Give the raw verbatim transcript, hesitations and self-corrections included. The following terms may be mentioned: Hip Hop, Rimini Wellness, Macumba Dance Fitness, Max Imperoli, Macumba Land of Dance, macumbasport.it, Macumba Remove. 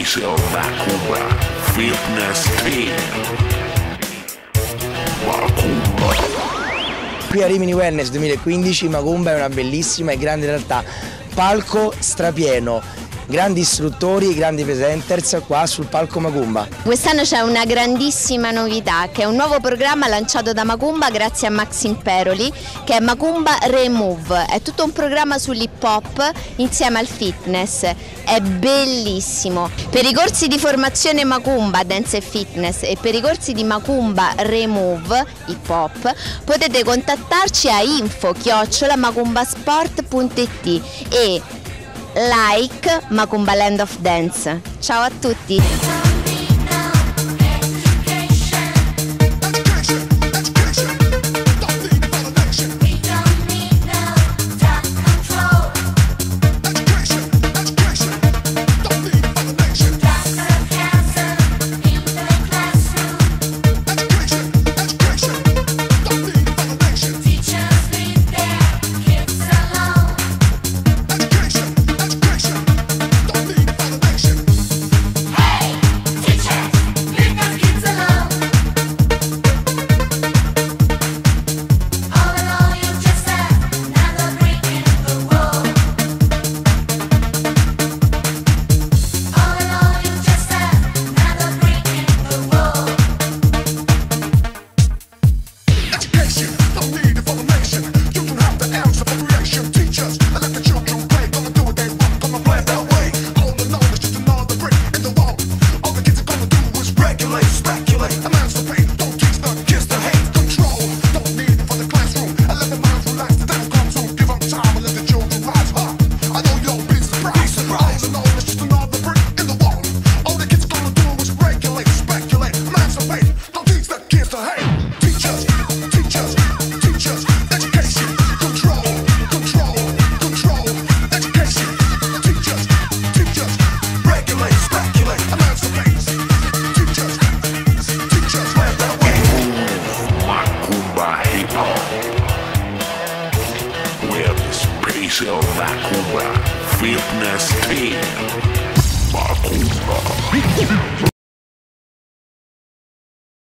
official Macumba Fitness Team. Macumba. Qui a Rimini Wellness duemilaquindici Macumba è una bellissima e grande realtà, palco strapieno, grandi istruttori, grandi presenters qua sul palco Macumba. Quest'anno c'è una grandissima novità che è un nuovo programma lanciato da Macumba grazie a Max Imperoli, che è Macumba Remove. È tutto un programma sull'hip hop insieme al fitness, è bellissimo. Per i corsi di formazione Macumba Dance e Fitness e per i corsi di Macumba Remove hip hop potete contattarci a info chiocciola macumbasport punto it e like Macumba Land of Dance. Ciao a tutti! With special Macumba Fitness Team.